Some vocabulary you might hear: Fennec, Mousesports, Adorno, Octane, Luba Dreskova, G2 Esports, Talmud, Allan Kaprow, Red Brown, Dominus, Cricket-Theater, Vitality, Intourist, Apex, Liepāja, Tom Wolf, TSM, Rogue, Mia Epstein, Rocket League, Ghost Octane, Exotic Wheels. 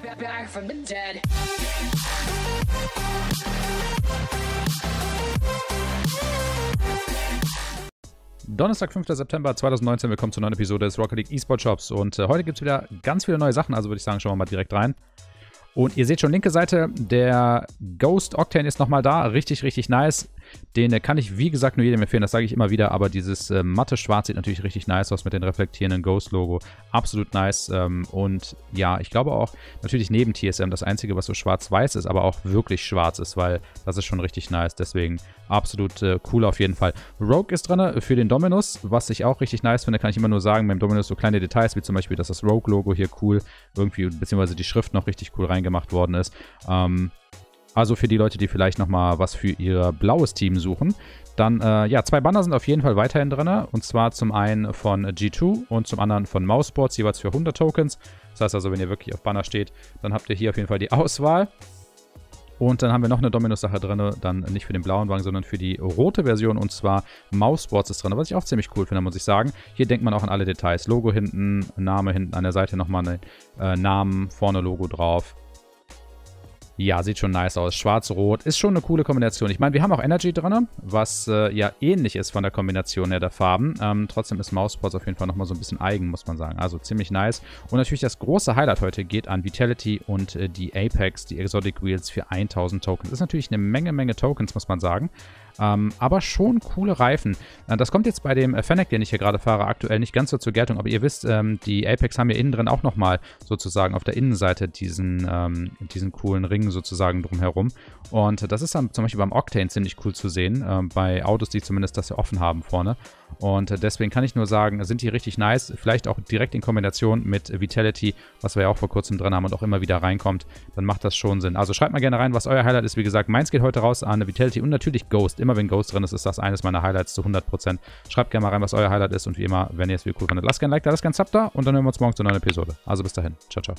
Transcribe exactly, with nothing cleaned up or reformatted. Back from the dead. Donnerstag, fünfter September zweitausendneunzehn, willkommen zur neuen Episode des Rocket League eSport Shops. Und äh, heute gibt es wieder ganz viele neue Sachen, also würde ich sagen, schauen wir mal direkt rein. Und ihr seht schon, linke Seite, der Ghost Octane ist nochmal da, richtig, richtig nice. Den äh, kann ich, wie gesagt, nur jedem empfehlen, das sage ich immer wieder, aber dieses äh, matte Schwarz sieht natürlich richtig nice aus mit dem reflektierenden Ghost-Logo, absolut nice. Ähm, und ja, ich glaube auch, natürlich neben T S M, das Einzige, was so schwarz-weiß ist, aber auch wirklich schwarz ist, weil das ist schon richtig nice, deswegen absolut äh, cool auf jeden Fall. Rogue ist dran für den Dominus, was ich auch richtig nice finde, kann ich immer nur sagen, beim Dominus so kleine Details, wie zum Beispiel, dass das Rogue-Logo hier cool irgendwie, beziehungsweise die Schrift noch richtig cool rein gemacht worden ist. Ähm, also für die Leute, die vielleicht nochmal was für ihr blaues Team suchen. Dann, äh, ja, zwei Banner sind auf jeden Fall weiterhin drin. Und zwar zum einen von G zwei und zum anderen von Mousesports, jeweils für hundert Tokens. Das heißt also, wenn ihr wirklich auf Banner steht, dann habt ihr hier auf jeden Fall die Auswahl. Und dann haben wir noch eine Dominus-Sache drin, dann nicht für den blauen Wagen, sondern für die rote Version, und zwar Mousesports ist drin, was ich auch ziemlich cool finde, muss ich sagen. Hier denkt man auch an alle Details. Logo hinten, Name hinten, an der Seite nochmal einen äh, Namen, vorne Logo drauf. Ja, sieht schon nice aus. Schwarz-Rot ist schon eine coole Kombination. Ich meine, wir haben auch Energy drin, was äh, ja ähnlich ist von der Kombination her der Farben. Ähm, trotzdem ist Mousesports auf jeden Fall nochmal so ein bisschen eigen, muss man sagen. Also ziemlich nice. Und natürlich das große Highlight heute geht an Vitality und äh, die Apex, die Exotic Wheels für tausend Tokens. Das ist natürlich eine Menge, Menge Tokens, muss man sagen. Ähm, aber schon coole Reifen. Das kommt jetzt bei dem Fennec, den ich hier gerade fahre, aktuell nicht ganz so zur Geltung. Aber ihr wisst, ähm, die Apex haben hier innen drin auch nochmal sozusagen auf der Innenseite diesen, ähm, diesen coolen Ring sozusagen drumherum. Und das ist dann zum Beispiel beim Octane ziemlich cool zu sehen, ähm, bei Autos, die zumindest das hier offen haben vorne. Und deswegen kann ich nur sagen, sind die richtig nice. Vielleicht auch direkt in Kombination mit Vitality, was wir ja auch vor kurzem drin haben und auch immer wieder reinkommt. Dann macht das schon Sinn. Also schreibt mal gerne rein, was euer Highlight ist. Wie gesagt, meins geht heute raus an Vitality und natürlich Ghost. Immer wenn Ghost drin ist, ist das eines meiner Highlights zu hundert Prozent. Schreibt gerne mal rein, was euer Highlight ist. Und wie immer, wenn ihr es wieder cool fandet, lasst gerne ein Like da, lasst gerne ein Sub da. Und dann hören wir uns morgen zu einer neuen Episode. Also bis dahin. Ciao, ciao.